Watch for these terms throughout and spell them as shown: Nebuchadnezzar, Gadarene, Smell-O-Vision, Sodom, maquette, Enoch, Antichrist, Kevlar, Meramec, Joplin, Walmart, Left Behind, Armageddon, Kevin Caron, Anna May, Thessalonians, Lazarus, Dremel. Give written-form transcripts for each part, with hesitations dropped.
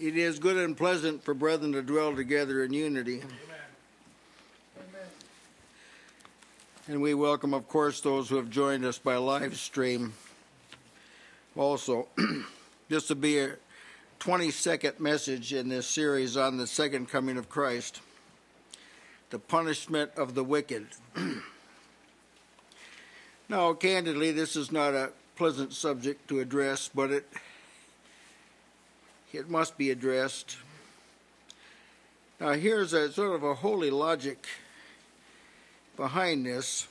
It is good and pleasant for brethren to dwell together in unity. Amen. Amen. And we welcome, of course, those who have joined us by live stream also. This will be a 22nd message in this series on the second coming of Christ, the punishment of the wicked. Now, candidly, this is not a pleasant subject to address, but it must be addressed. Now, here's a sort of a holy logic behind this.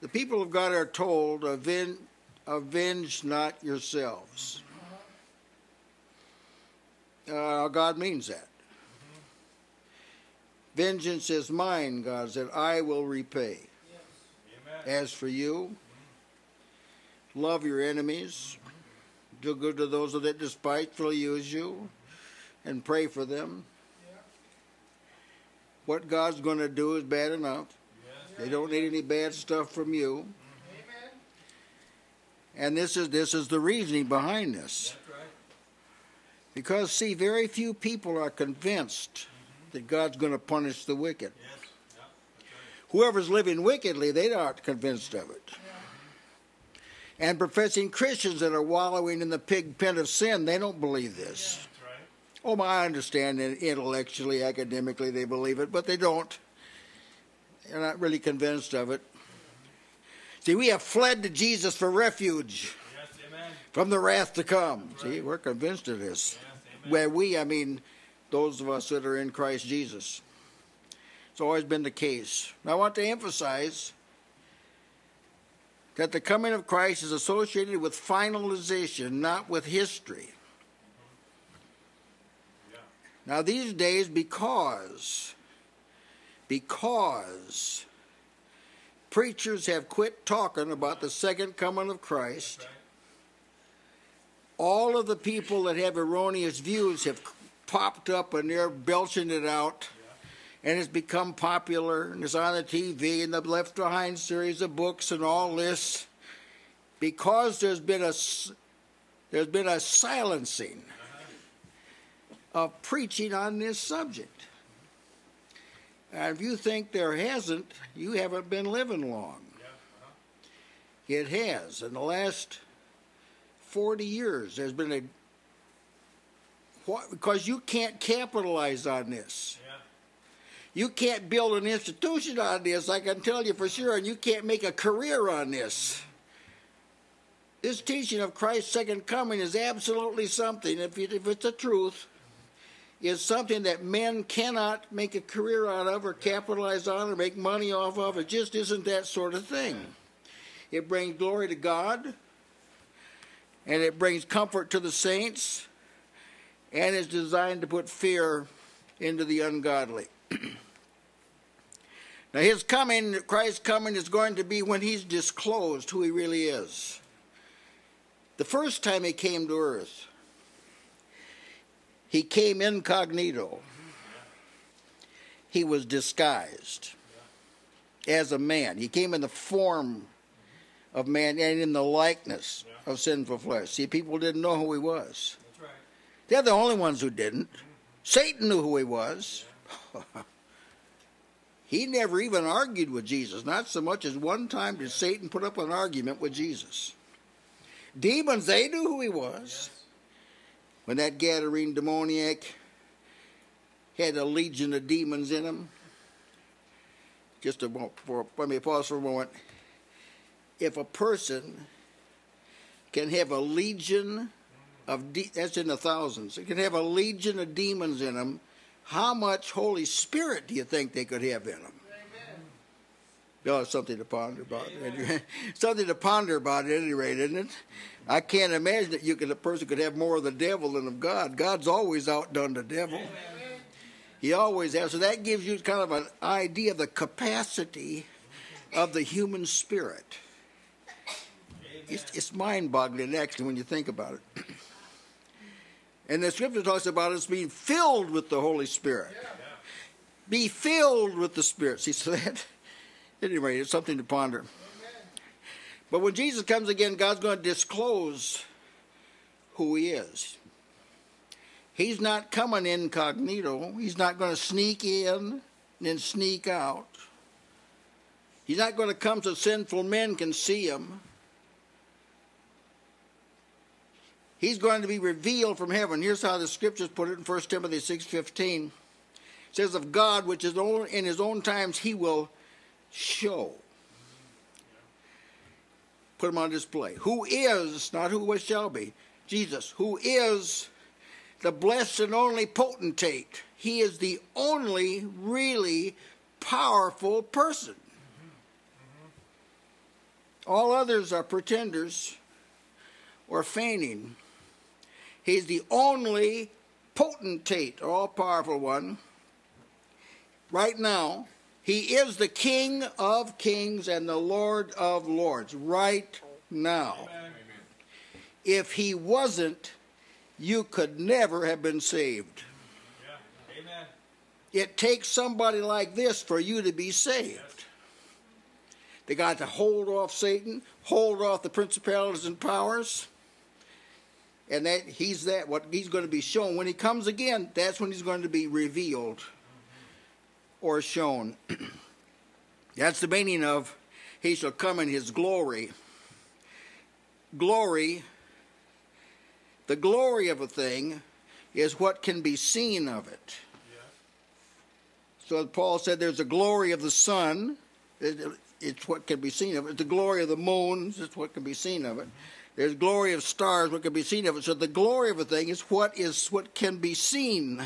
The people of God are told, avenge not yourselves. God means that. Vengeance is mine, God said, I will repay. Yes. As for you, love your enemies. Do good to those that despitefully use you, and pray for them. Yeah. What God's going to do is bad enough. Yes. They don't need any bad stuff from you. Amen. And this is the reasoning behind this. That's right. Because, see, very few people are convinced that God's going to punish the wicked. Yes. Yeah. Right. Whoever's living wickedly, they aren't convinced of it. Yeah. And professing Christians that are wallowing in the pig pen of sin, they don't believe this. Yeah, that's right. Oh, I understand that intellectually, academically, they believe it, but they don't. They're not really convinced of it. See, we have fled to Jesus for refuge, yes, amen, from the wrath to come. Right. See, we're convinced of this. Yes, where we, I mean, those of us that are in Christ Jesus. It's always been the case. And I want to emphasize that the coming of Christ is associated with finalization, not with history. Yeah. Now these days, because preachers have quit talking about the second coming of Christ, all of the people that have erroneous views have popped up and they're belching it out. And it's become popular, and it's on the TV, and the Left Behind series of books, and all this, because there's been a silencing of preaching on this subject. And if you think there hasn't, you haven't been living long. It has. In the last 40 years, there's been because you can't capitalize on this. You can't build an institution on this, I can tell you for sure, and you can't make a career on this. This teaching of Christ's second coming is absolutely something, if it's the truth, is something that men cannot make a career out of or capitalize on or make money off of. It just isn't that sort of thing. It brings glory to God, and it brings comfort to the saints, and it's designed to put fear into the ungodly. Now his coming, Christ's coming, is going to be when he's disclosed who he really is. The first time he came to earth, he came incognito. He was disguised as a man. He came in the form of man and in the likeness of sinful flesh. See, people didn't know who he was. That's right. They're the only ones who didn't. Satan knew who he was. He never even argued with Jesus. Not so much as one time did Satan put up an argument with Jesus. Demons, they knew who he was. When that Gadarene demoniac had a legion of demons in him. Just a moment, let me pause for a moment. If a person can have a legion of demons, that's in the thousands, it can have a legion of demons in him, how much Holy Spirit do you think they could have in them? Amen. Oh, something to ponder about. Something to ponder about at any rate, isn't it? I can't imagine that a person could have more of the devil than of God. God's always outdone the devil. Amen. He always has. So that gives you kind of an idea of the capacity of the human spirit. It's mind-boggling, actually, when you think about it. And the scripture talks about us being filled with the Holy Spirit. Yeah. Yeah. Be filled with the Spirit. See, so that, anyway, it's something to ponder. Amen. But when Jesus comes again, God's going to disclose who he is. He's not coming incognito. He's not going to sneak in and then sneak out. He's not going to come so sinful men can see him. He's going to be revealed from heaven. Here's how the Scriptures put it in 1 Timothy 6:15. It says, of God, which is in his own times he will show. Put him on display. Who is, not who shall be, Jesus, who is the blessed and only potentate. He is the only really powerful person. All others are pretenders or feigning. He's the only potentate, all-powerful one. Right now, he is the King of kings and the Lord of lords. Right now. Amen. If he wasn't, you could never have been saved. Yeah. Amen. It takes somebody like this for you to be saved. Yes. They got to hold off Satan, hold off the principalities and powers. And that he's that what he's going to be shown. When he comes again, that's when he's going to be revealed or shown. That's the meaning of he shall come in his glory. Glory, the glory of a thing is what can be seen of it. Yeah. So Paul said there's a glory of the sun, it's what can be seen of it. The glory of the moon, it's what can be seen of it. There's glory of stars, what can be seen of it. So the glory of a thing is what can be seen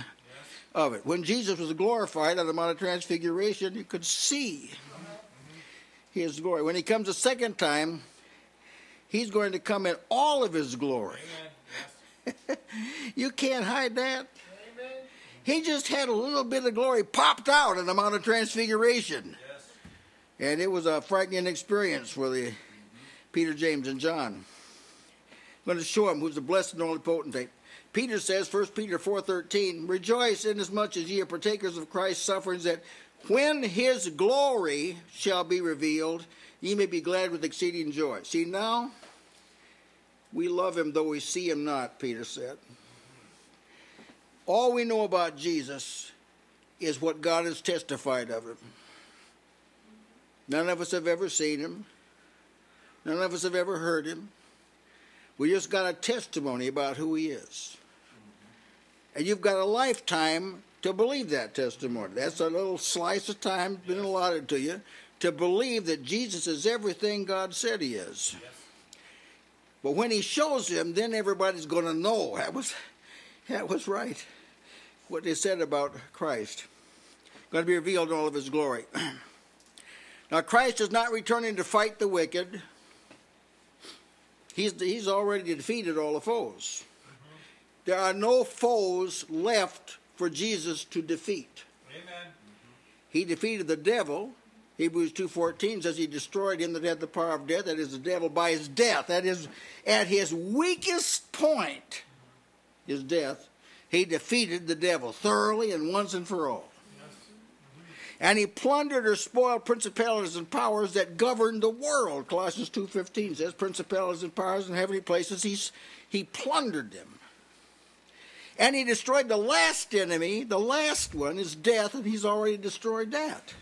of it. When Jesus was glorified on the Mount of Transfiguration, you could see his glory. When he comes a second time, he's going to come in all of his glory. Yes. You can't hide that. Amen. He just had a little bit of glory popped out on the Mount of Transfiguration. Yes. And it was a frightening experience for the Peter, James, and John. I'm going to show him who's the blessed and only potentate. Peter says, 1 Peter 4:13, rejoice inasmuch as ye are partakers of Christ's sufferings, that when his glory shall be revealed, ye may be glad with exceeding joy. See, now we love him though we see him not, Peter said. All we know about Jesus is what God has testified of him. None of us have ever seen him. None of us have ever heard him. We just got a testimony about who he is. And you've got a lifetime to believe that testimony. That's a little slice of time been allotted to you to believe that Jesus is everything God said he is. Yes. But when he shows him, then everybody's going to know that was right, what they said about Christ. Going to be revealed in all of his glory. Now, Christ is not returning to fight the wicked. He's already defeated all the foes. There are no foes left for Jesus to defeat. Amen. He defeated the devil. Hebrews 2:14 says he destroyed him that had the power of death, that is the devil, by his death. That is, at his weakest point, his death, he defeated the devil thoroughly and once and for all. Yes. And he plundered or spoiled principalities and powers that governed the world. Colossians 2:15 says principalities and powers in heavenly places, he plundered them. And he destroyed the last enemy, the last one is death, and he's already destroyed that.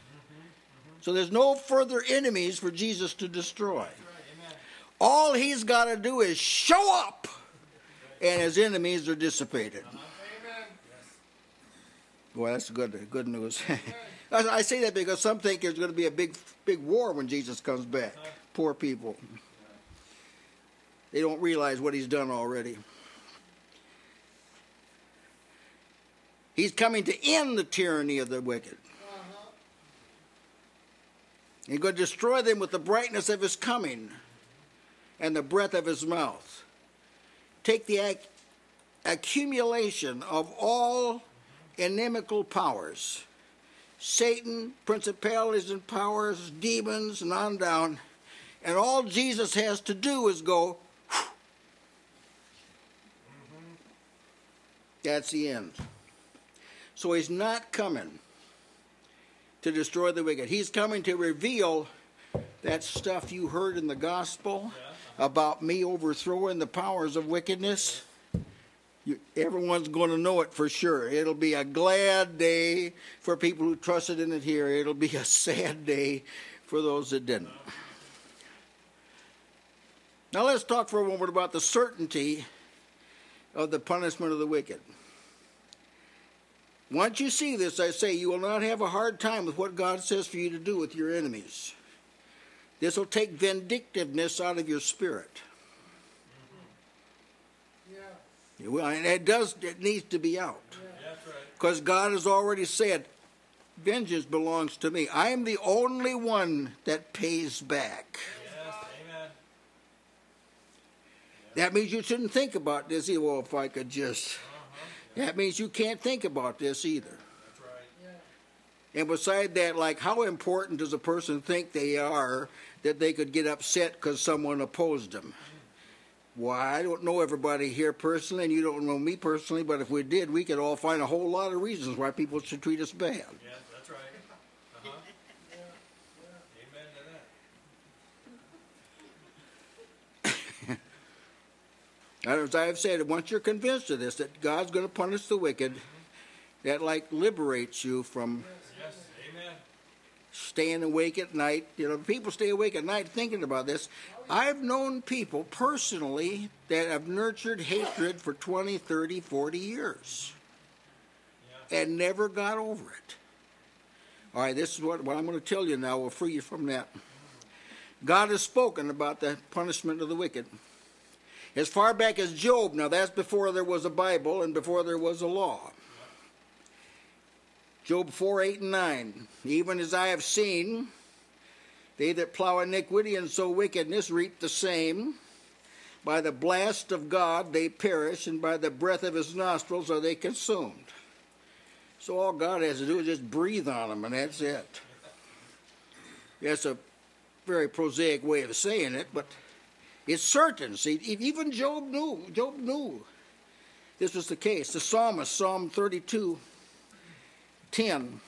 So there's no further enemies for Jesus to destroy. All he's got to do is show up, and his enemies are dissipated. Boy, that's good news. I say that because some think there's going to be a big war when Jesus comes back. Poor people. They don't realize what he's done already. He's coming to end the tyranny of the wicked. He's going to destroy them with the brightness of his coming and the breath of his mouth. Take the accumulation of all inimical powers, Satan, principalities and powers, demons, and on down, and all Jesus has to do is go, whew. That's the end. So he's not coming to destroy the wicked. He's coming to reveal that stuff you heard in the gospel about me overthrowing the powers of wickedness. Everyone's going to know it for sure. It'll be a glad day for people who trusted in it here. It'll be a sad day for those that didn't. Now let's talk for a moment about the certainty of the punishment of the wicked. Once you see this, I say, you will not have a hard time with what God says for you to do with your enemies. This will take vindictiveness out of your spirit. Yeah. It will, and it needs to be out. Because yeah. Right. God has already said, vengeance belongs to me. I am the only one that pays back. Yes. Amen. That means you shouldn't think about this either. Well, if I could just... That means you can't think about this either. That's right. Yeah. And beside that, like, how important does a person think they are that they could get upset because someone opposed them? Why, well, I don't know everybody here personally, and you don't know me personally, but if we did, we could all find a whole lot of reasons why people should treat us bad. Yeah, that's right. Uh-huh. Yeah. Yeah. Amen to that. As I've said, once you're convinced of this, that God's going to punish the wicked, that like liberates you from staying awake at night. You know, people stay awake at night thinking about this. I've known people personally that have nurtured hatred for 20, 30, 40 years and never got over it. All right, this is what I'm going to tell you now. We'll free you from that. God has spoken about the punishment of the wicked. As far back as Job, now that's before there was a Bible and before there was a law. Job 4:8 and 9. Even as I have seen, they that plow iniquity and sow wickedness reap the same. By the blast of God they perish, and by the breath of his nostrils are they consumed. So all God has to do is just breathe on them, and that's it. That's a very prosaic way of saying it, but... it's certain. See, even Job knew. Job knew this was the case. The psalmist, Psalm 32:10.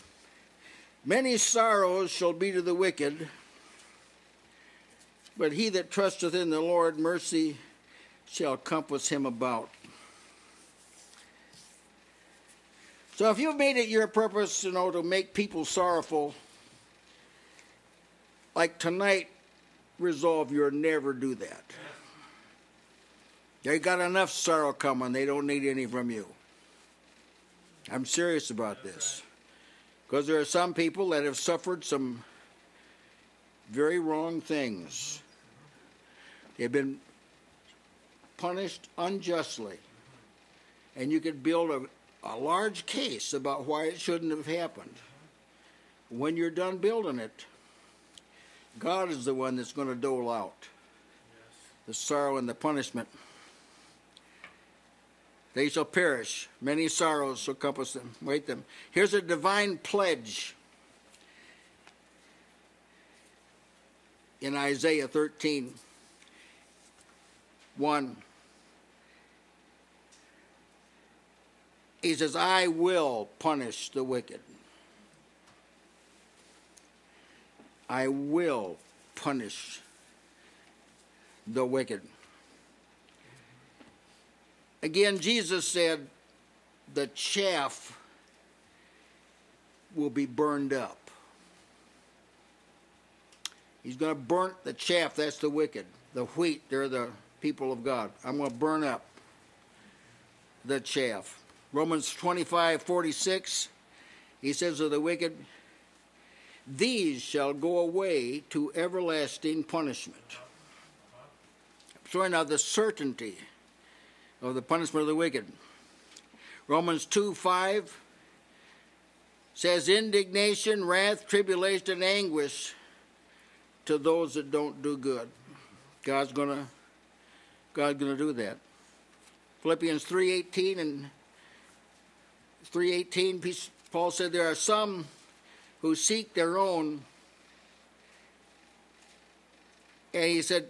Many sorrows shall be to the wicked, but he that trusteth in the Lord, mercy shall compass him about. So if you've made it your purpose, you know, to make people sorrowful, like tonight, resolve you'll never do that. They got enough sorrow coming. They don't need any from you. I'm serious about this. Because there are some people that have suffered some very wrong things. They've been punished unjustly. And you could build a large case about why it shouldn't have happened. When you're done building it, God is the one that's going to dole out the sorrow and the punishment. They shall perish. Many sorrows shall compass them, wait them. Here's a divine pledge in Isaiah 13:1. He says, I will punish the wicked. I will punish the wicked. Again, Jesus said, the chaff will be burned up. He's going to burn the chaff, that's the wicked. The wheat, they're the people of God. I'm going to burn up the chaff. Romans 25:46, he says of the wicked, these shall go away to everlasting punishment. So now the certainty of the punishment of the wicked. Romans 2:5 says, indignation, wrath, tribulation, and anguish to those that don't do good. God's gonna do that. Philippians 3:18, Paul said, there are some who seek their own, and he said,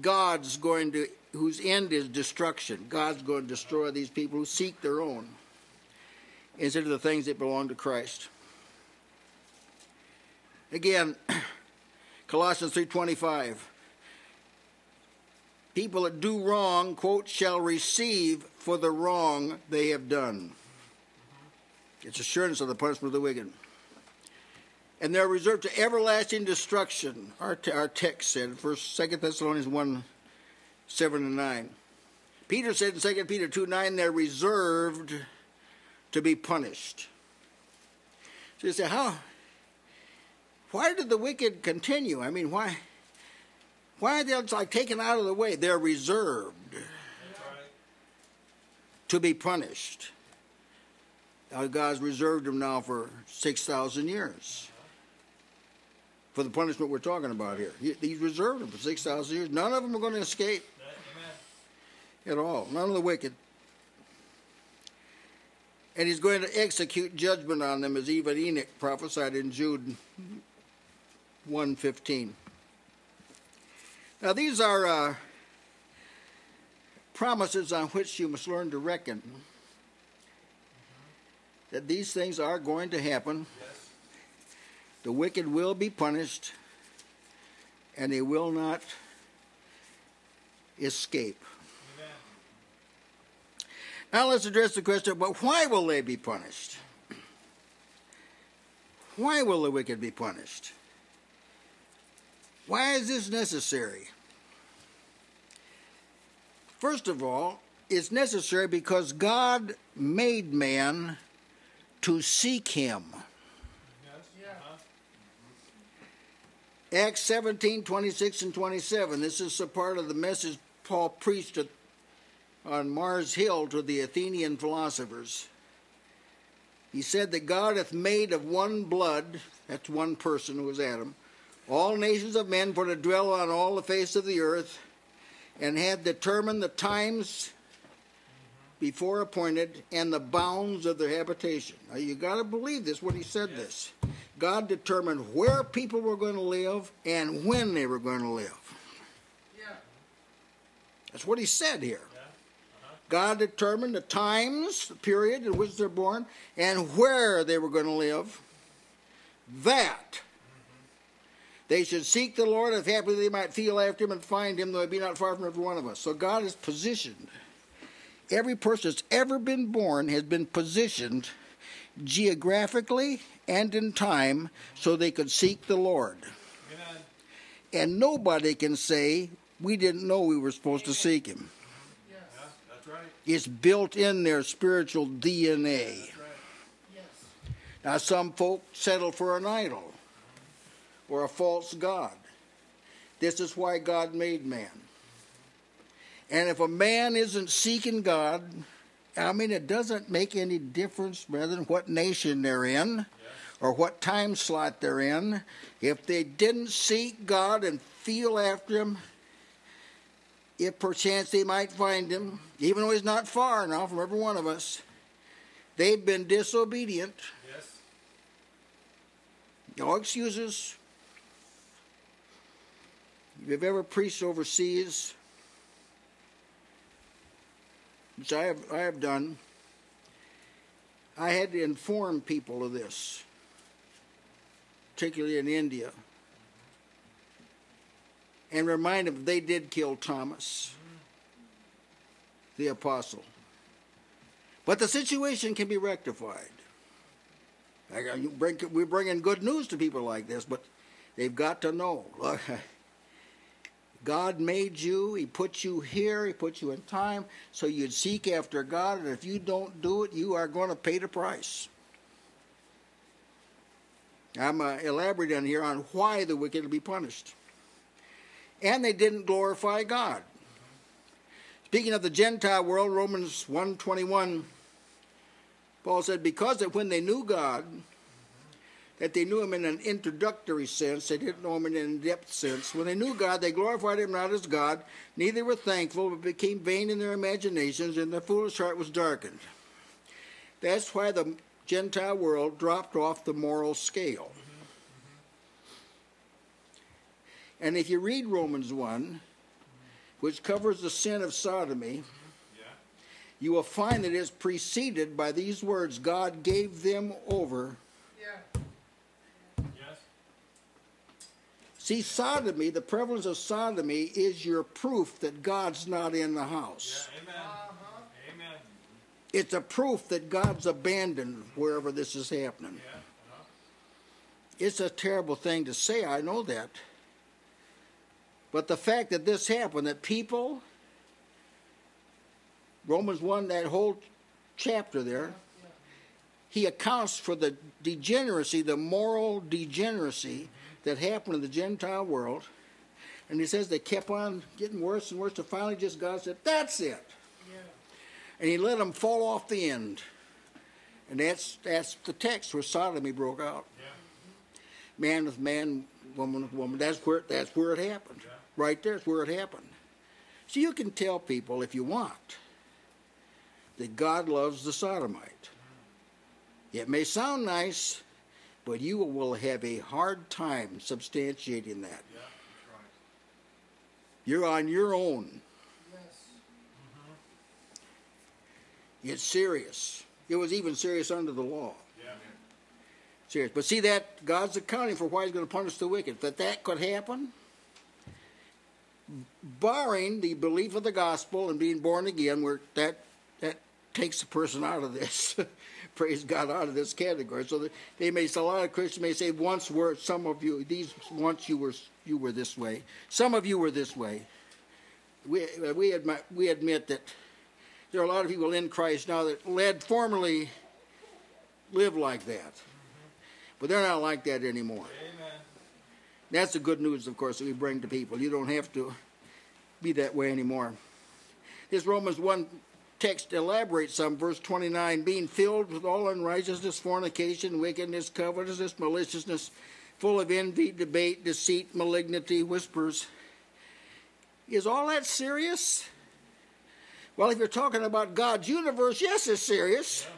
God's going to, whose end is destruction. God's going to destroy these people who seek their own instead of the things that belong to Christ. Again, Colossians 3:25, people that do wrong, quote, shall receive for the wrong they have done. It's assurance of the punishment of the wicked. And they're reserved to everlasting destruction, our text said, 2 Thessalonians 1:7-9. Peter said in 2 Peter 2:9, they're reserved to be punished. So you say, why did the wicked continue? I mean, why are they like taken out of the way? They're reserved to be punished. God's reserved them now for 6,000 years. For the punishment we're talking about here. He's reserved them for 6,000 years. None of them are going to escape at all. None of the wicked. And he's going to execute judgment on them as even Enoch prophesied in Jude 1:15. Now these are promises on which you must learn to reckon. That these things are going to happen. Yes. The wicked will be punished, and they will not escape. Amen. Now let's address the question, but why will they be punished? Why will the wicked be punished? Why is this necessary? First of all, it's necessary because God made man to seek him. Yes. Yeah. Acts 17:26-27. This is a part of the message Paul preached on Mars Hill to the Athenian philosophers. He said that God hath made of one blood, that's one person who was Adam, all nations of men for to dwell on all the face of the earth, and hath determined the times before appointed, and the bounds of their habitation. Now, you got to believe this when he said this. God determined where people were going to live and when they were going to live. Yeah. That's what he said here. Yeah. God determined the times, the period in which they're born, and where they were going to live, that they should seek the Lord, if haply they might feel after him and find him, though he be not far from every one of us. So God is positioned. Every person that's ever been born has been positioned geographically and in time so they could seek the Lord. Amen. And nobody can say, we didn't know we were supposed to seek him. Yes. Yeah, that's right. It's built in their spiritual DNA. Yeah, that's right. Yes. Now, some folk settle for an idol or a false god. This is why God made man. And if a man isn't seeking God, I mean, it doesn't make any difference, brethren, what nation they're in, yes, or what time slot they're in. If they didn't seek God and feel after him, if perchance they might find him, even though he's not far now from every one of us, they've been disobedient. Yes. No excuses. If you've ever preached overseas, which I have done, I had to inform people of this, particularly in India, and remind them they did kill Thomas, the apostle. But the situation can be rectified. We bring in good news to people like this, but they've got to know. God made you, he put you here, he put you in time, so you'd seek after God, and if you don't do it, you are going to pay the price. I'm elaborating here on why the wicked will be punished. And they didn't glorify God. Speaking of the Gentile world, Romans 1:21, Paul said, because that when they knew God, that they knew him in an introductory sense, they didn't know him in an in-depth sense. When they knew God, they glorified him not as God, neither were thankful, but became vain in their imaginations, and their foolish heart was darkened. That's why the Gentile world dropped off the moral scale. And if you read Romans 1, which covers the sin of sodomy, you will find that it's preceded by these words, God gave them over See, sodomy, the prevalence of sodomy is your proof that God's not in the house. Yeah, amen. Amen. It's a proof that God's abandoned wherever this is happening. Yeah. It's a terrible thing to say, I know that. But the fact that this happened, that people, Romans 1, that whole chapter there, he accounts for the degeneracy, the moral degeneracy that happened in the Gentile world. And he says they kept on getting worse and worse, and finally just God said, that's it. Yeah. And he let them fall off the end. And that's the text where sodomy broke out. Yeah. Man with man, woman with woman. That's where it happened. Yeah. Right there is where it happened. So you can tell people, if you want, that God loves the sodomite. It may sound nice, but you will have a hard time substantiating that. Yeah, that's right. You're on your own. Yes. Mm-hmm. It's serious. It was even serious under the law. Serious. But see, that God's accounting for why he's going to punish the wicked. That could happen, barring the belief of the gospel and being born again, where that takes the person out of this, praise God, out of this category. So they may say, a lot of Christians may say, once were some of you, these once you were this way. Some of you were this way. We admit that there are a lot of people in Christ now that formerly lived like that. But they're not like that anymore. Amen. That's the good news, of course, that we bring to people. You don't have to be that way anymore. This Romans 1 text elaborates some. Verse 29, being filled with all unrighteousness, fornication, wickedness, covetousness, maliciousness, full of envy, debate, deceit, malignity, whispers. Is all that serious? Well, if you're talking about God's universe, yes, it's serious. Yeah.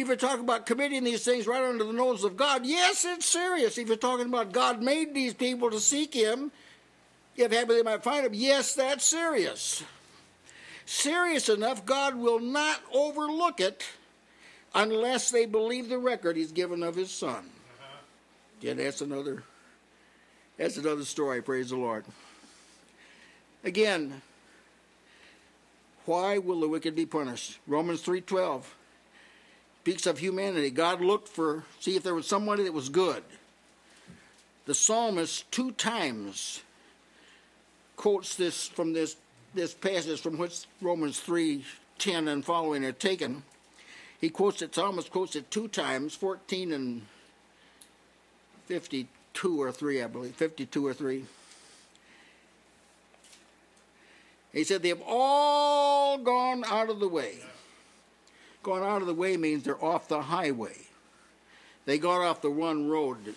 If you're talking about committing these things right under the nose of God, yes, it's serious. If you're talking about God made these people to seek him, if happily they might find him, yes, that's serious. Serious enough, God will not overlook it unless they believe the record he's given of his son. Yeah, that's another story, praise the Lord. Again, why will the wicked be punished? Romans 3:12. Speaks of humanity. God looked for, see if there was somebody that was good. The psalmist 2 times quotes this from this passage from which Romans 3:10 and following are taken. He quotes it, Psalmist quotes it 2 times, 14 and 52 or 3, I believe, 52 or 3. He said, they have all gone out of the way. Gone out of the way means they're off the highway. They got off the one road that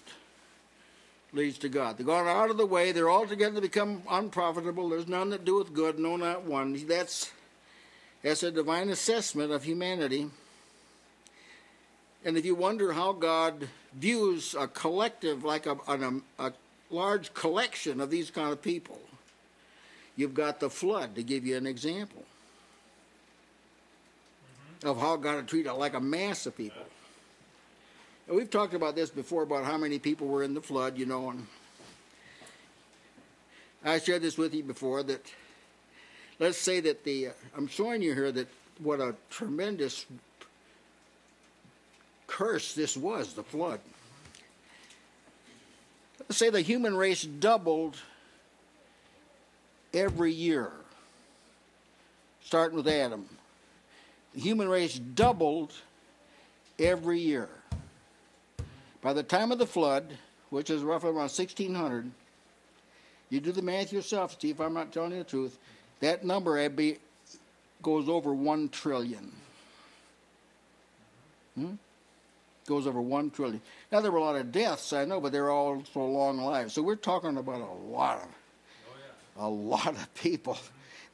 leads to God. They've gone out of the way. They're altogether become unprofitable. There's none that doeth good, no, not one. That's a divine assessment of humanity. And if you wonder how God views a collective, like a large collection of these kind of people, you've got the flood to give you an example of how God would treat it, like a mass of people. And we've talked about this before, about how many people were in the flood, you know. And I shared this with you before, that let's say that I'm showing you here that what a tremendous curse this was, the flood. Let's say the human race doubled every year, starting with Adam. The human race doubled every year. By the time of the flood, which is roughly around 1600, you do the math yourself, see if I'm not telling you the truth, that number goes over 1 trillion. Goes over 1 trillion. Now, there were a lot of deaths, I know, but they're also long lives. So we're talking about a lot of people.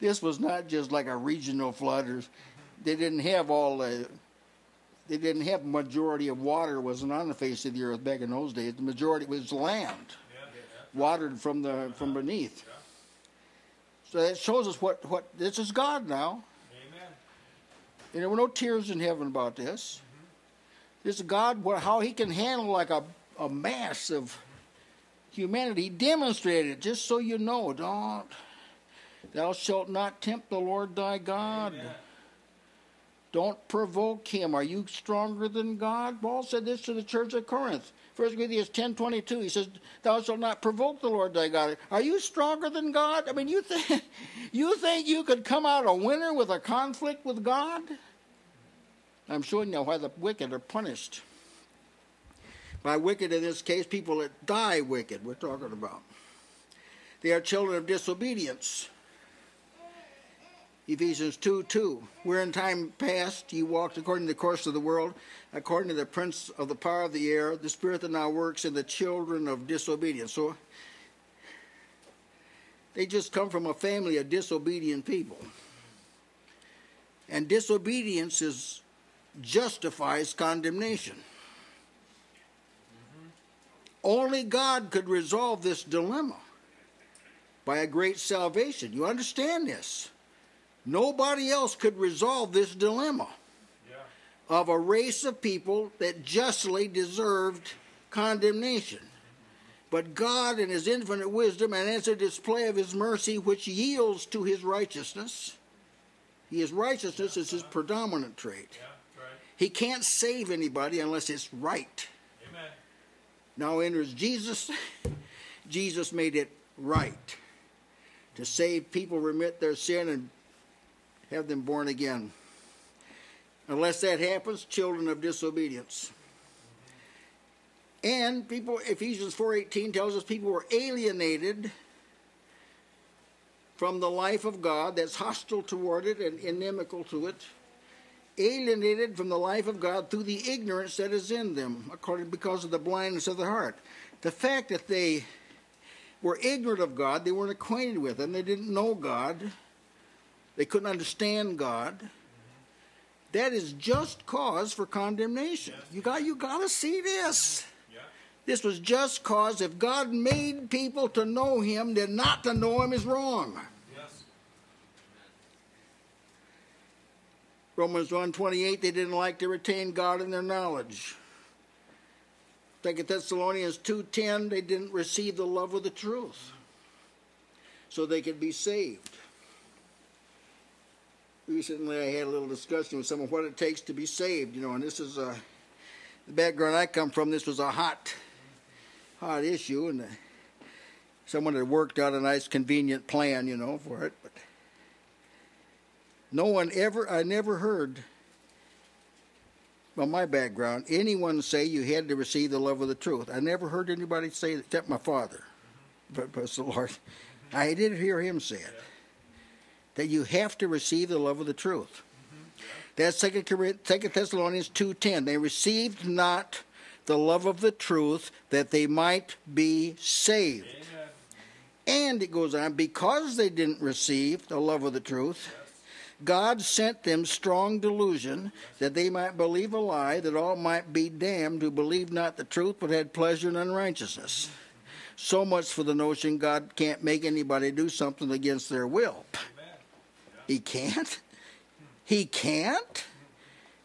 This was not just like a regional flood or... They didn't have they didn't have majority of water wasn't on the face of the earth back in those days. The majority was land, watered from beneath. Yeah. So that shows us what this is God now. Amen. And there were no tears in heaven about this. This is God, how he can handle like a mass of humanity demonstrated. Just so you know, don't. Thou shalt not tempt the Lord thy God. Amen. Don't provoke him. Are you stronger than God? Paul said this to the church at Corinth. 1 Corinthians 10:22. He says, "Thou shalt not provoke the Lord thy God." Are you stronger than God? I mean, you think you could come out a winner with a conflict with God? I'm showing you why the wicked are punished. By wicked in this case, people that die wicked. We're talking about. They are children of disobedience. Ephesians 2:2, where in time past you walked according to the course of the world, according to the prince of the power of the air, the spirit that now works in the children of disobedience. So they just come from a family of disobedient people. And disobedience justifies condemnation. Only God could resolve this dilemma by a great salvation. You understand this? Nobody else could resolve this dilemma of a race of people that justly deserved condemnation. But God in his infinite wisdom and as a display of his mercy which yields to his righteousness, his righteousness is his predominant trait. Yeah, right. He can't save anybody unless it's right. Amen. Now enters Jesus. Jesus made it right to save people, remit their sin, and have them born again. Unless that happens, children of disobedience. And people, Ephesians 4:18 tells us people were alienated from the life of God, that's hostile toward it and inimical to it. Alienated from the life of God through the ignorance that is in them, because of the blindness of the heart. The fact that they were ignorant of God, they weren't acquainted with him, they didn't know God, they couldn't understand God. That is just cause for condemnation. Yes. You got to see this. Yeah. This was just cause. If God made people to know him, then not to know him is wrong. Yes. Romans 1:28, they didn't like to retain God in their knowledge. Second Thessalonians 2:10, they didn't receive the love of the truth so they could be saved. Recently, I had a little discussion with someone what it takes to be saved, you know, and this is the background I come from. This was a hot issue, and someone had worked out a nice, convenient plan, you know, for it. But I never heard, well, my background, anyone say you had to receive the love of the truth. I never heard anybody say that, except my father, but bless the Lord. I did hear him say it. That you have to receive the love of the truth. That's 2 Thessalonians 2:10. They received not the love of the truth that they might be saved. Amen. And it goes on, because they didn't receive the love of the truth, God sent them strong delusion that they might believe a lie, that all might be damned who believed not the truth but had pleasure in unrighteousness. So much for the notion God can't make anybody do something against their will. He can't? He can't?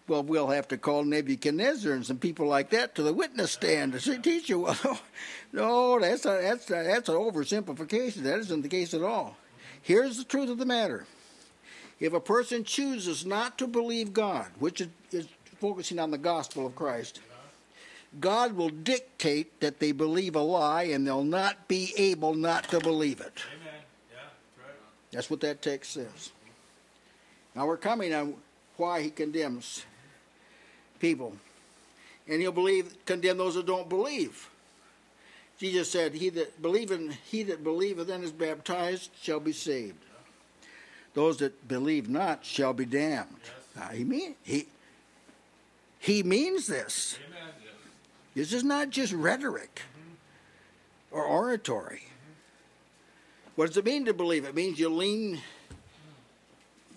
Well, we'll have to call Nebuchadnezzar and some people like that to the witness stand to teach you. No, that's an oversimplification. That isn't the case at all. Here's the truth of the matter. If a person chooses not to believe God, which is focusing on the gospel of Christ, God will dictate that they believe a lie and they'll not be able not to believe it. Amen. Yeah, right. That's what that text says. Now we're coming on why he condemns people. And he'll condemn those that don't believe. Jesus said, he that believeth and is baptized shall be saved. Those that believe not shall be damned. Yes. Now, he means this. Amen. This is not just rhetoric or oratory. What does it mean to believe? It means you lean...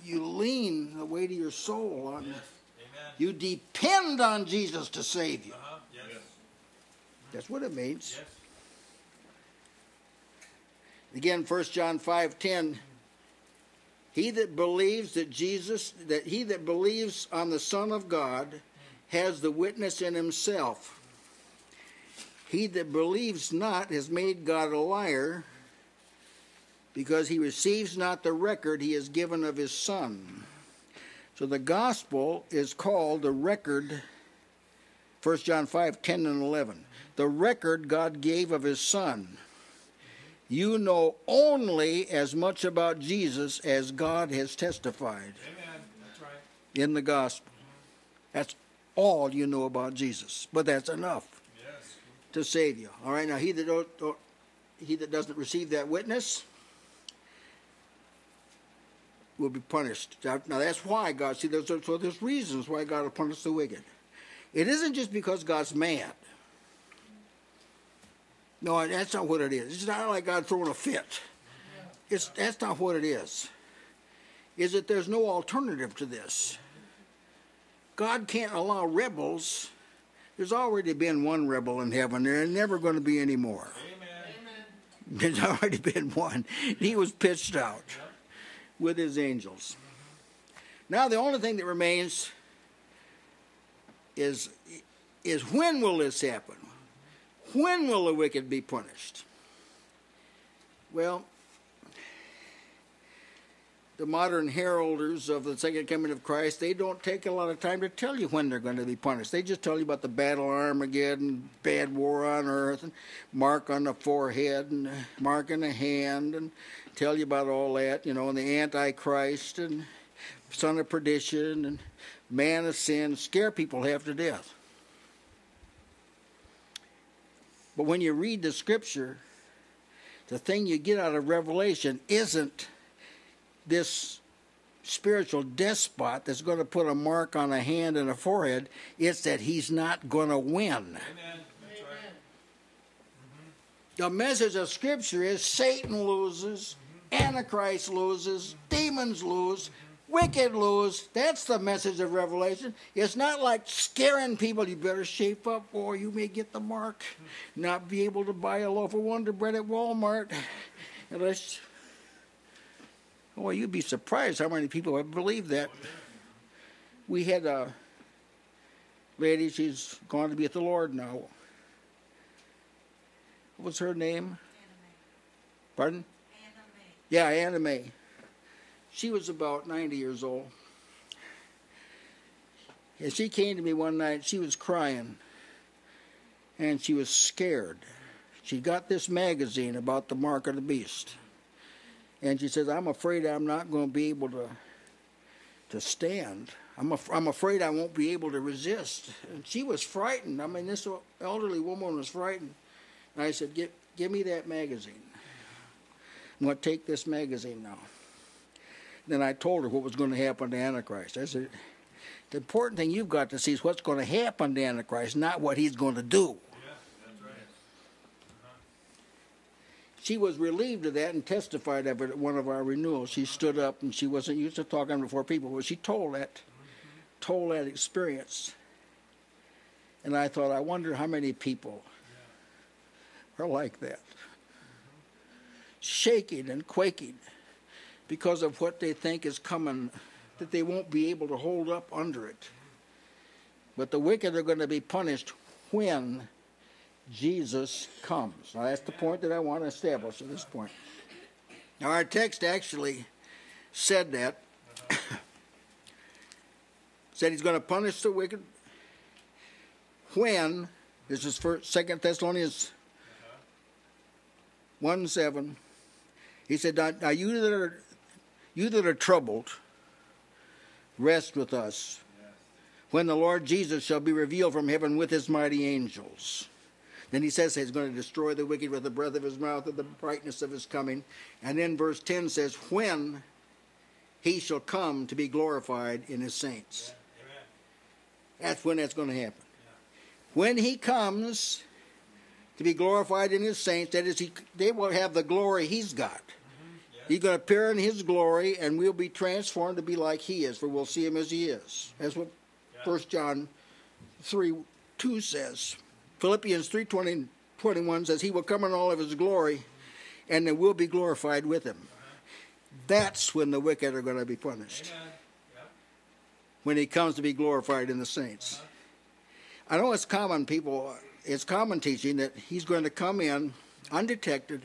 You lean the weight of your soul on yes. You depend on Jesus to save you. Yes. That's what it means. Yes. Again, 1 John 5:10. He that believes on the Son of God has the witness in himself. He that believes not has made God a liar, because he receives not the record he has given of his Son. So the gospel is called the record, 1 John 5, 10 and 11. The record God gave of his Son. You know only as much about Jesus as God has testified. Amen. That's right. In the gospel. That's all you know about Jesus. But that's enough, yes, to save you. All right, now he that doesn't receive that witness will be punished. Now that's why God, see, there's reasons why God will punish the wicked. It isn't just because God's mad. No, that's not what it is. It's not like God throwing a fit. That's not what it is. Is that there's no alternative to this. God can't allow rebels. There's already been one rebel in heaven. There are never going to be any more. Amen. There's already been one. He was pitched out with his angels. Now the only thing that remains is when will this happen? When will the wicked be punished? Well, the modern heralders of the second coming of Christ, they don't take a lot of time to tell you when they're going to be punished. They just tell you about the battle of Armageddon, bad war on earth, and mark on the forehead, and mark in the hand, and tell you about all that, you know, and the Antichrist, and son of perdition, and man of sin, scare people half to death. But when you read the scripture, the thing you get out of Revelation isn't this spiritual despot that's going to put a mark on a hand and a forehead. It's that he's not going to win. Amen. That's right. Mm-hmm. The message of scripture is Satan loses, mm-hmm. Antichrist loses, mm-hmm. demons lose, mm-hmm. wicked lose. That's the message of Revelation. It's not like scaring people, you better shape up or you may get the mark, mm-hmm. not be able to buy a loaf of Wonder Bread at Walmart unless... Well, you'd be surprised how many people have believed that. We had a lady, she's gone to be with the Lord now. What was her name? Anna May. Pardon? Anna May. Yeah, Anna May. She was about 90 years old. And she came to me one night, she was crying. And she was scared. She got this magazine about the mark of the beast. And she says, I'm afraid I'm not going to be able to stand. I'm afraid I won't be able to resist. And she was frightened. I mean, this elderly woman was frightened. And I said, give me that magazine. I'm going to take this magazine now. And then I told her what was going to happen to Antichrist. I said, the important thing you've got to see is what's going to happen to Antichrist, not what he's going to do. She was relieved of that and testified of it at one of our renewals. She stood up, and she wasn't used to talking before people, but she told that experience. And I thought, I wonder how many people are like that, shaking and quaking because of what they think is coming, that they won't be able to hold up under it. But the wicked are going to be punished when Jesus comes. Now that's the point that I want to establish at this point. Now our text actually said that. Said he's going to punish the wicked when, this is 2 Thessalonians 1:7. He said, now you that are troubled, rest with us when the Lord Jesus shall be revealed from heaven with his mighty angels. Then he says he's going to destroy the wicked with the breath of his mouth and the brightness of his coming. And then verse 10 says, when he shall come to be glorified in his saints. Amen. That's when that's going to happen. Yeah. When he comes to be glorified in his saints, that is, they will have the glory he's got. Mm-hmm. Yeah. He's going to appear in his glory, and we'll be transformed to be like he is, for we'll see him as he is. That's what 1 John 3:2 says. Philippians 3:20-21 says, he will come in all of his glory, and then we'll be glorified with him. That's when the wicked are going to be punished. Yeah. When he comes to be glorified in the saints. I know it's common, people it's common teaching that he's going to come in undetected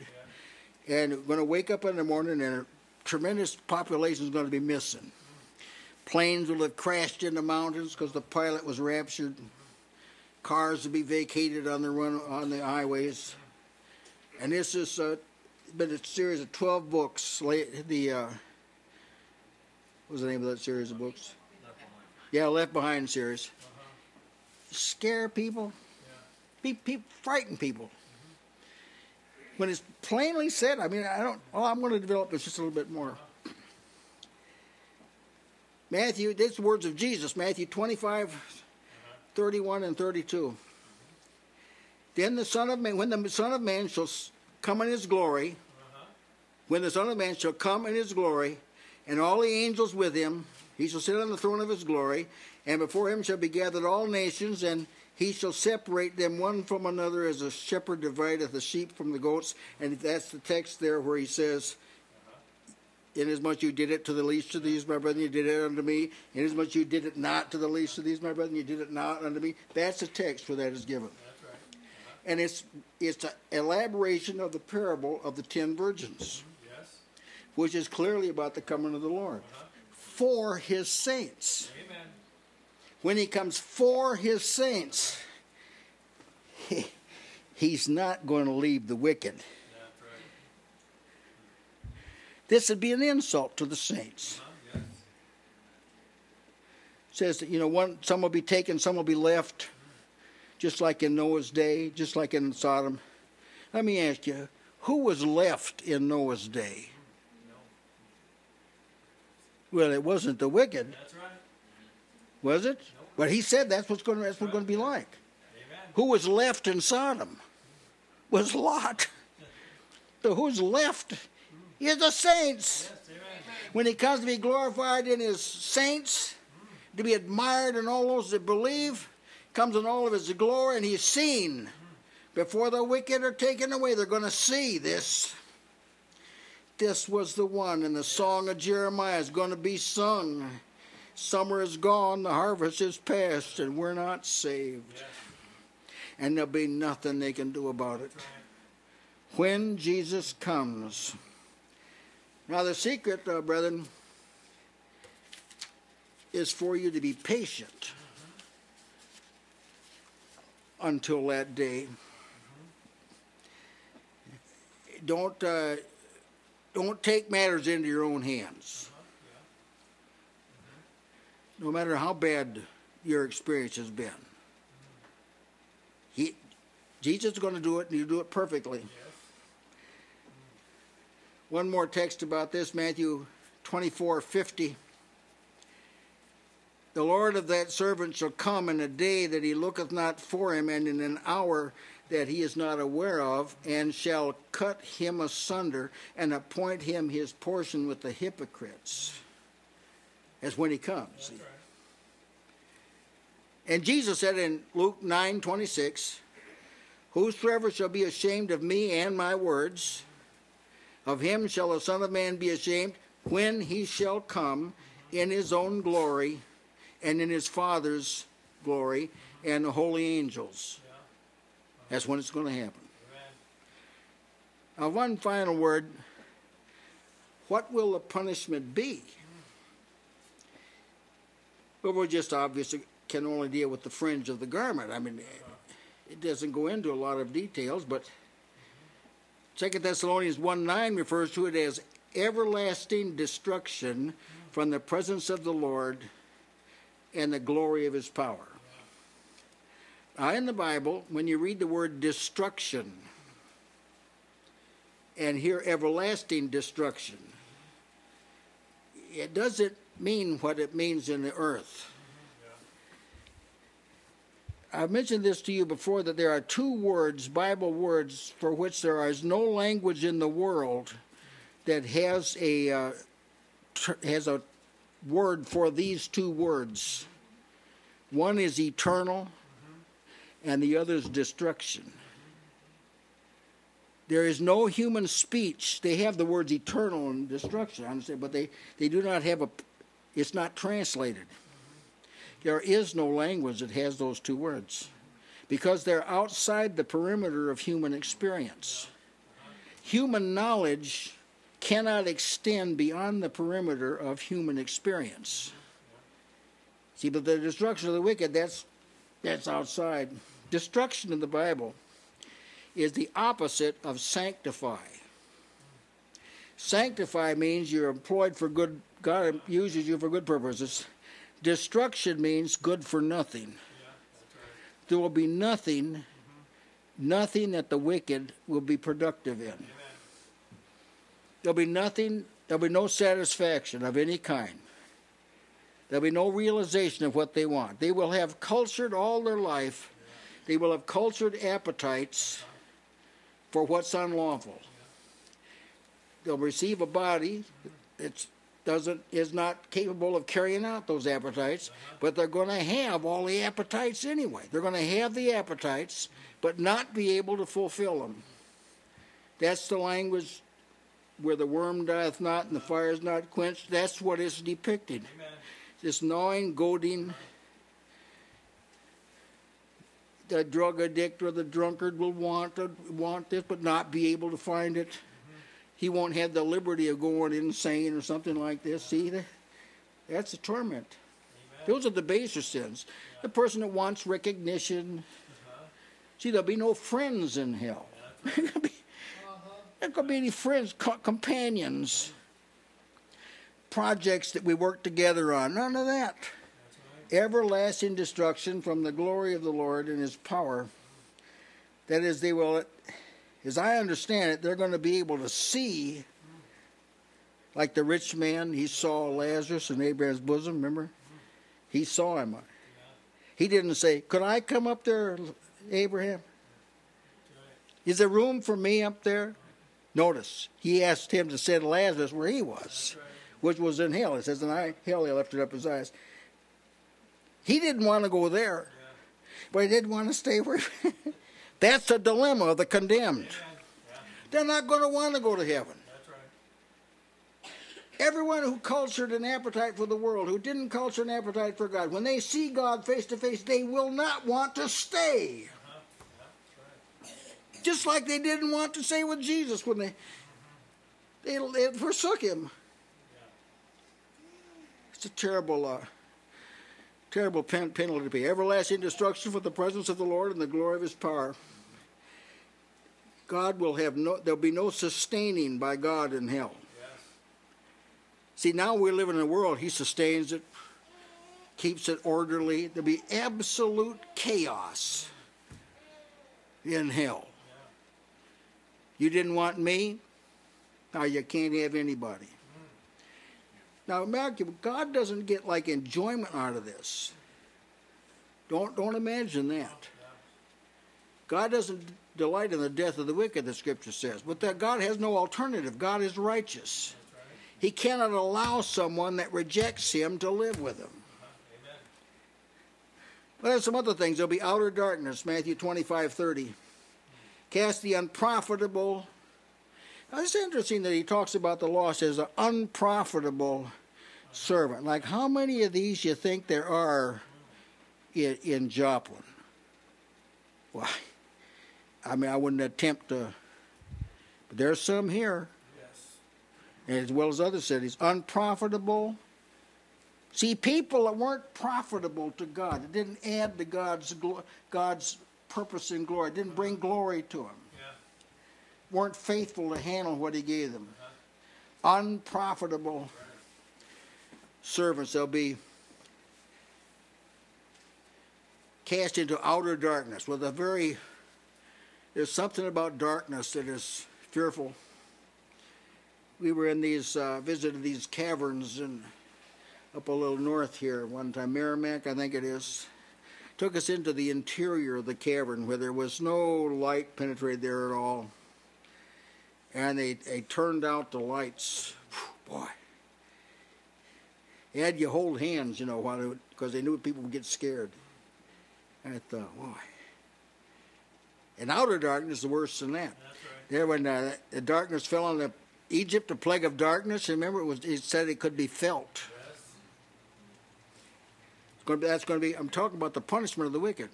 and going to wake up in the morning and a tremendous population is going to be missing. Planes will have crashed in the mountains because the pilot was raptured. Cars will be vacated on the highways. And this has been a series of 12 books. The what was the name of that series of books? Yeah, Left Behind series. Scare people, frighten people. When it's plainly said, I mean, I don't. All I'm going to develop is just a little bit more. Matthew, that's the words of Jesus. Matthew 25, 31 and 32. Then the Son of Man, when the Son of Man shall come in his glory, when the Son of Man shall come in his glory, and all the angels with him, he shall sit on the throne of his glory, and before him shall be gathered all nations, and he shall separate them one from another as a shepherd divideth the sheep from the goats. And that's the text there where he says, inasmuch you did it to the least of these, my brethren, you did it unto me. Inasmuch you did it not to the least of these, my brethren, you did it not unto me. That's the text where that is given. That's right. And it's an elaboration of the parable of the 10 virgins, yes, which is clearly about the coming of the Lord for his saints. Amen. When he comes for his saints, he's not going to leave the wicked. That's right. This would be an insult to the saints. Yes. It says that, you know, some will be taken, some will be left, just like in Noah's day, just like in Sodom. Let me ask you, who was left in Noah's day? No. Well, it wasn't the wicked. That's right. Was it? Nope. Well, he said that's what's going to be like. Amen. Who was left in Sodom was Lot. So who's left is the saints. Yes, when he comes to be glorified in his saints, to be admired in all those that believe, comes in all of his glory, and he's seen. Before the wicked are taken away, they're going to see this. This was the one, and the song of Jeremiah is going to be sung. Summer is gone, the harvest is past, and we're not saved. Yes. And there'll be nothing they can do about it. When Jesus comes. Now the secret, brethren, is for you to be patient until that day. Don't take matters into your own hands. No matter how bad your experience has been. Jesus is going to do it, and you do it perfectly. Yes. One more text about this, Matthew 24:50. The Lord of that servant shall come in a day that he looketh not for him, and in an hour that he is not aware of, and shall cut him asunder, and appoint him his portion with the hypocrites. That's when he comes. Right. And Jesus said in Luke 9:26, whosoever shall be ashamed of me and my words, of him shall the Son of Man be ashamed when he shall come in his own glory and in his Father's glory and the holy angels. Yeah. That's when it's going to happen. Amen. Now one final word. What will the punishment be? But we're just obviously can only deal with the fringe of the garment. I mean, it doesn't go into a lot of details, but 2 Thessalonians 1:9 refers to it as everlasting destruction from the presence of the Lord and the glory of his power. Now, in the Bible, when you read the word destruction and hear everlasting destruction, it doesn't mean what it means in the earth. I've mentioned this to you before, that there are two words, Bible words, for which there is no language in the world that has a word for these two words. One is eternal, and the other is destruction. There is no human speech. They have the words eternal and destruction, I understand, but they do not have a... It's not translated. There is no language that has those two words. because they're outside the perimeter of human experience. Human knowledge cannot extend beyond the perimeter of human experience. See, but the destruction of the wicked, that's outside. Destruction in the Bible is the opposite of sanctify. Sanctify means you're employed for good, God uses you for good purposes. Destruction means good for nothing. There will be nothing that the wicked will be productive in. There'll be no satisfaction of any kind. There'll be no realization of what they want. They will have cultured all their life. They will have cultured appetites for what's unlawful. They'll receive a body that is not capable of carrying out those appetites, but they're going to have all the appetites anyway. They're going to have the appetites, but not be able to fulfill them. That's the language where the worm dieth not and the fire is not quenched. That's what is depicted. Amen. This gnawing, goading, the drug addict or the drunkard will want this but not be able to find it. Mm-hmm. He won't have the liberty of going insane or something like this. See, that's the torment. Amen. Those are the baser sins. Yeah. The person that wants recognition. Uh-huh. See, there'll be no friends in hell. Yeah. There could be any friends, companions. Projects that we work together on. None of that. Right. Everlasting destruction from the glory of the Lord and His power. That is, they will, as I understand it, they're going to be able to see, like the rich man, he saw Lazarus in Abraham's bosom, remember? He saw him. He didn't say, could I come up there, Abraham? Is there room for me up there? Notice, he asked him to send Lazarus where he was, which was in hell. It says, in hell he lifted up his eyes. He didn't want to go there, yeah, but he didn't want to stay where. That's the dilemma of the condemned. Yeah. They're not going to want to go to heaven. That's right. Everyone who cultured an appetite for the world, who didn't culture an appetite for God, when they see God face to face, they will not want to stay. Uh-huh. That's right. Just like they didn't want to stay with Jesus when they forsook Him. It's a terrible penalty to pay. Everlasting destruction for the presence of the Lord and the glory of His power. God will have no, there'll be no sustaining by God in hell. Yes. See, now we live in a world, He sustains it, keeps it orderly. There'll be absolute chaos in hell. Yeah. You didn't want me? Now you can't have anybody. Now, imagine, God doesn't get, like, enjoyment out of this. Don't imagine that. God doesn't delight in the death of the wicked, the Scripture says. But that God has no alternative. God is righteous. He cannot allow someone that rejects Him to live with Him. But there's some other things. There'll be outer darkness, Matthew 25:30. Cast the unprofitable... Now, it's interesting that he talks about the lost as an unprofitable servant. Like, how many of these you think there are in Joplin? Well, I mean, I wouldn't attempt to, but there's some here, yes, as well as other cities. Unprofitable. See, people that weren't profitable to God, that didn't add to God's purpose and glory, didn't bring glory to Him, weren't faithful to handle what He gave them. Unprofitable servants. They'll be cast into outer darkness. Well, there's something about darkness that is fearful. We were in these, visited these caverns and up a little north here one time, Meramec, I think it is. Took us into the interior of the cavern where there was no light penetrated there at all. And they turned out the lights. Whew, boy. They had you hold hands, you know, because they knew people would get scared. And I thought, boy. And outer darkness is worse than that. That's right. There, when the darkness fell on Egypt, the plague of darkness, remember, it said it could be felt. Yes. That's going to be, I'm talking about the punishment of the wicked.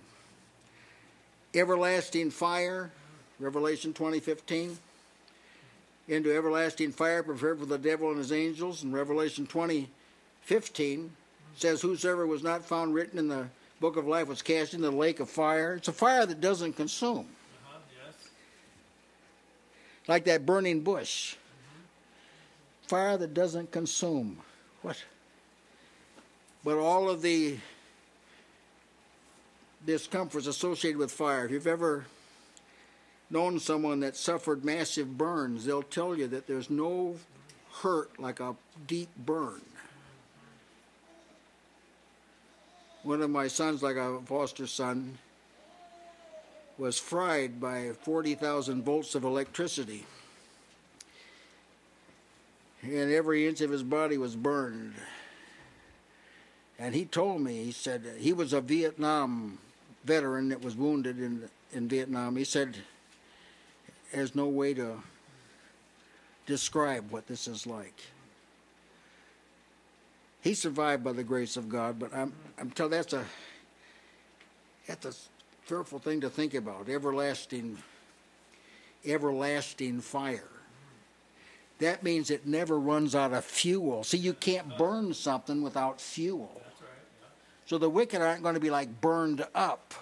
everlasting fire, Revelation 20:15. Into everlasting fire prepared for the devil and his angels. And Revelation 20:15 says, whosoever was not found written in the book of life was cast into the lake of fire. It's a fire that doesn't consume. Yes. Like that burning bush. Fire that doesn't consume. What? But all of the discomforts associated with fire. If you've ever known someone that suffered massive burns, they'll tell you that there's no hurt like a deep burn. One of my sons, like a foster son, was fried by 40,000 volts of electricity, and every inch of his body was burned. And he told me, he said, he was a Vietnam veteran that was wounded in Vietnam. He said, there's no way to describe what this is like. He survived by the grace of God, but I'm telling you, that's a fearful thing to think about. Everlasting fire. That means it never runs out of fuel. See, you can't burn something without fuel. So the wicked aren't going to be like burned up.